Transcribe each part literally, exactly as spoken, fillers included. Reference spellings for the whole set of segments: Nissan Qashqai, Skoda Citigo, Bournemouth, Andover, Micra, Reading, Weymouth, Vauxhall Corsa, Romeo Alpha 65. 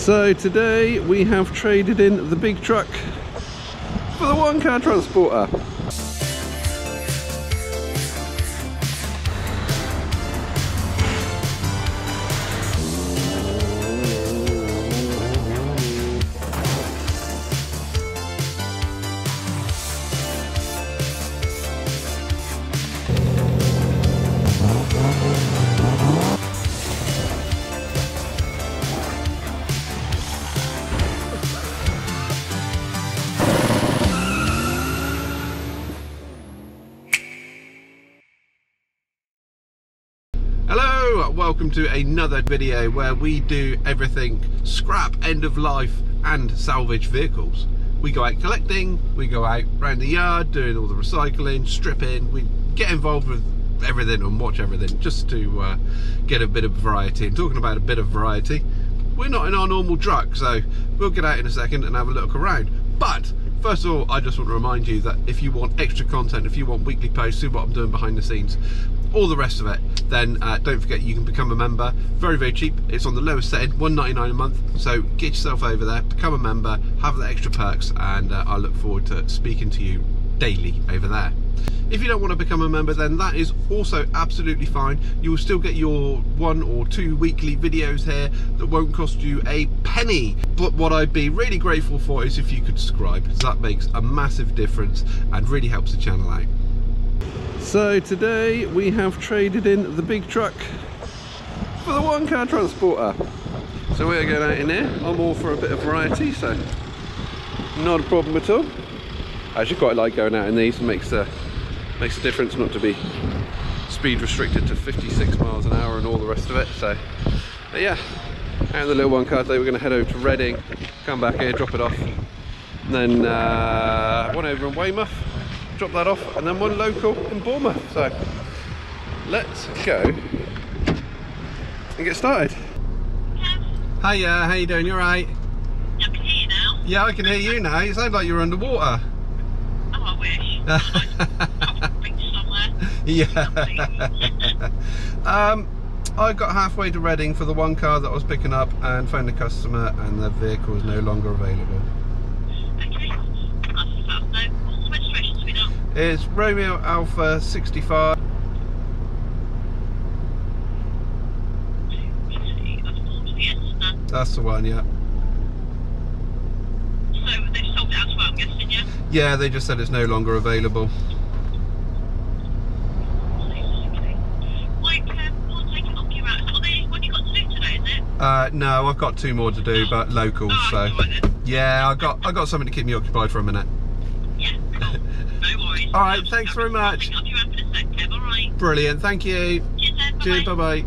So today we have traded in the big truck for the one car transporter. Welcome to another video where we do everything scrap, end of life and salvage vehicles. We go out collecting, we go out round the yard doing all the recycling, stripping, we get involved with everything and watch everything just to uh, get a bit of variety. And talking about a bit of variety, we're not in our normal truck, so we'll get out in a second and have a look around. But first of all, I just want to remind you that if you want extra content, if you want weekly posts, see what I'm doing behind the scenes, all the rest of it, then uh, don't forget you can become a member. Very, very cheap. It's on the lowest setting, one ninety-nine a month. So get yourself over there, become a member, have the extra perks, and uh, I look forward to speaking to you daily over there. If you don't want to become a member, then that is also absolutely fine. You will still get your one or two weekly videos here that won't cost you a penny. But what I'd be really grateful for is if you could subscribe, because that makes a massive difference and really helps the channel out. So today we have traded in the big truck for the one car transporter. So we're going out in there. I'm all for a bit of variety, so not a problem at all. I actually quite like going out in these. It makes a makes a difference not to be speed restricted to fifty-six miles an hour and all the rest of it. So, but yeah, out in the little one car today. We're going to head over to Reading, come back here, drop it off, and then uh, one over in Weymouth, drop that off, and then one local in Bournemouth. So let's go and get started. Hello. Hiya, how you doing? You alright? I can hear you now. Yeah, I can hear you now. You sound like you're underwater. Oh, I wish. I was being somewhere. Yeah. um, I got halfway to Reading for the one car that I was picking up and found a customer, and the vehicle is no longer available. It's Romeo Alpha sixty-five. That's the one, yeah. So they've sold it as well, I'm guessing, yeah? Yeah, they just said it's no longer available. Like, um, what's taking up your hours? What have you got to do today, is it? Uh, no, I've got two more to do, oh. but locals, oh, so. Right, yeah, I got, I got something to keep me occupied for a minute. All right, thanks very much. Brilliant, thank you. Cheers, bye-bye.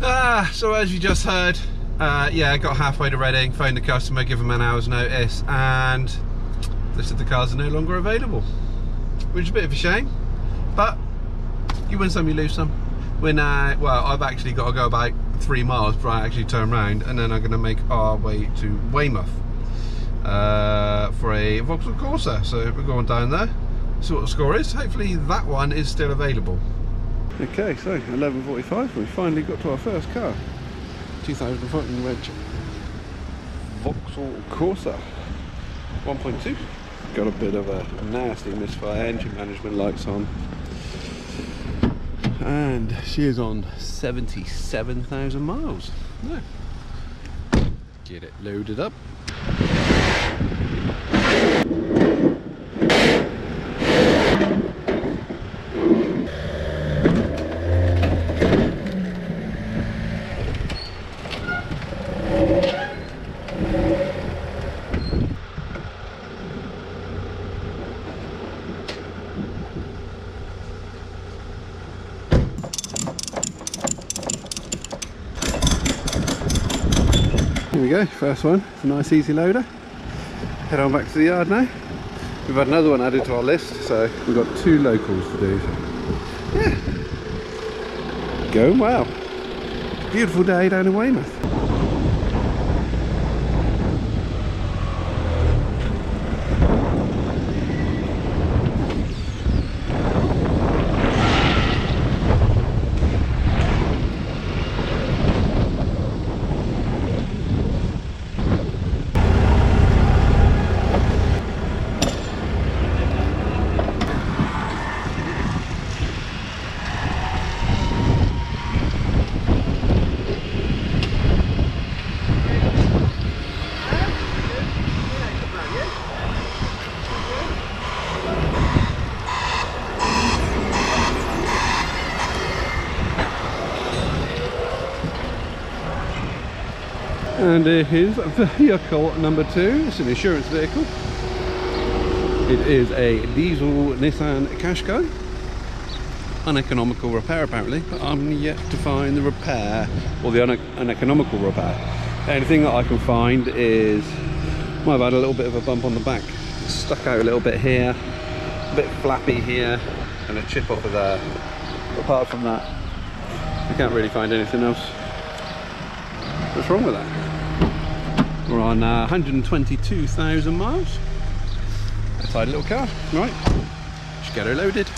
Ah, so as you just heard, uh, yeah, I got halfway to Reading, phoned the customer, give them an hour's notice, and they said the cars are no longer available, which is a bit of a shame, but you win some, you lose some. We're now, well, I've actually got to go about three miles before I actually turn around, and then I'm going to make our way to Weymouth uh, for a Vauxhall Corsa. So we're going down there, see what the score is. Hopefully that one is still available. Okay, so eleven forty-five, we finally got to our first car. two thousand fourteen wedge Vauxhall Corsa one point two. Got a bit of a nasty misfire, engine management lights on. And she is on seventy-seven thousand miles. No. Get it loaded up. Here we go, first one. It's a nice easy loader. Head on back to the yard now. We've had another one added to our list, so we've got two locals to do. So yeah, going well. Beautiful day down in Weymouth. And here is vehicle number two. It's an insurance vehicle. It is a diesel Nissan Qashqai. Uneconomical repair apparently, but I'm yet to find the repair, or the une uneconomical repair. The only thing that I can find is, might have had a little bit of a bump on the back. It's stuck out a little bit here, a bit flappy here, and a chip off of there. But apart from that, I can't really find anything else. What's wrong with that? We're on uh, one hundred twenty-two thousand miles. That's our little car, right? Just get her loaded.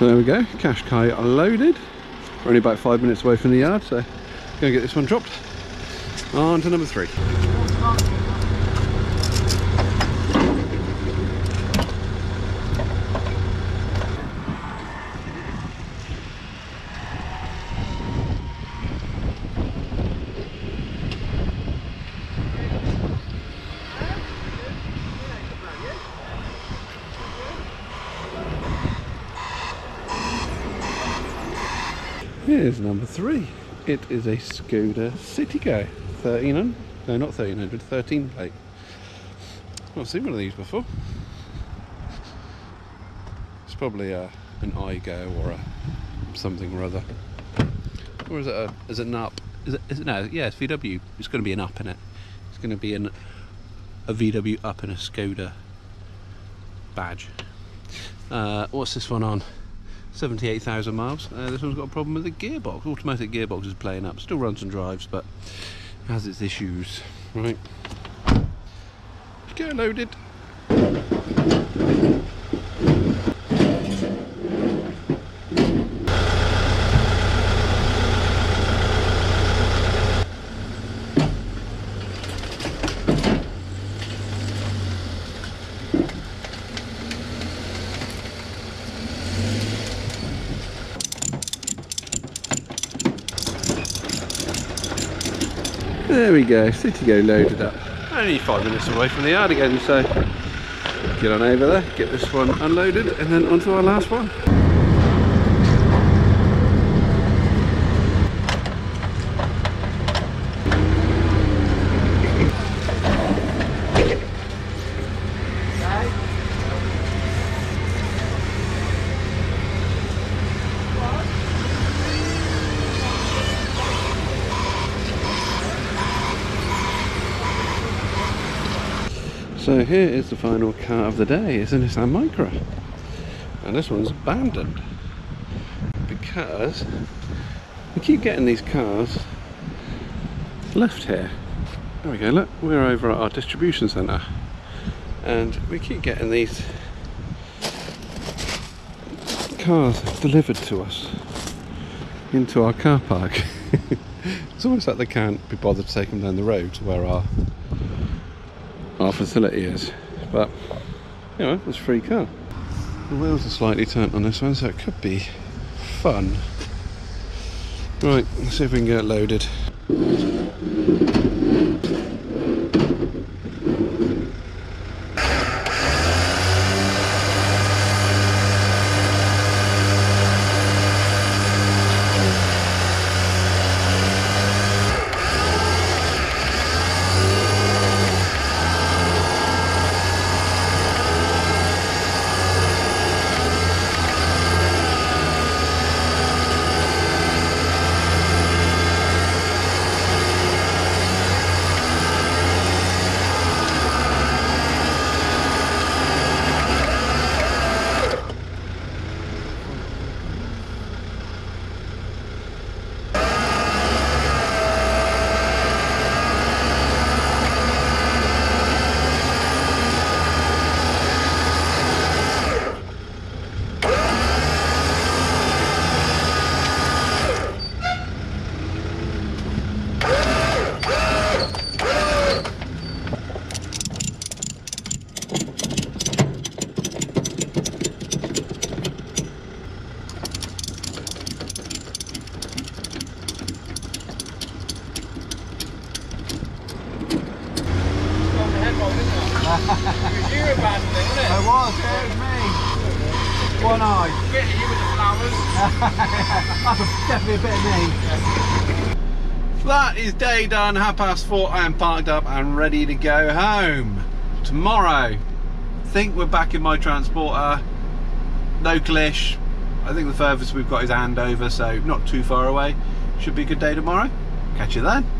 There we go, Qashqai loaded. We're only about five minutes away from the yard, so gonna get this one dropped. On to number three. Here's number three. It is a Skoda Citigo, thirteen hundred, no not thirteen hundred, thirteen plate. I've seen one of these before. It's probably a, an Igo or a something or other. Or is it a, is it an up? Is it, is it, no, yeah, it's V W. It's going to be an up in it. It's going to be an, a V W up and a Skoda badge. Uh, what's this one on? seventy-eight thousand miles. Uh, this one's got a problem with the gearbox. Automatic gearbox is playing up. Still runs and drives, but has its issues. Right. Get loaded. There we go, Citigo loaded up. Only five minutes away from the yard again, so get on over there, get this one unloaded, and then onto our last one. So here is the final car of the day. It's a Nissan Micra, and this one's abandoned because we keep getting these cars left here. There we go, look, we're over at our distribution centre and we keep getting these cars delivered to us into our car park. It's almost like they can't be bothered to take them down the road to where our our facility is, but you know, it's a free car. The wheels are slightly turned on this one, so it could be fun. Right, let's see if we can get it loaded. was you a bad thing, wasn't it? It was, yeah, it was me. One eye. Bit of you with the flowers. That's definitely a bit of me. Yeah. That is day done, half past four. I am parked up and ready to go home. Tomorrow, I think we're back in my transporter. Localish. I think the furthest we've got is Andover, so not too far away. Should be a good day tomorrow. Catch you then.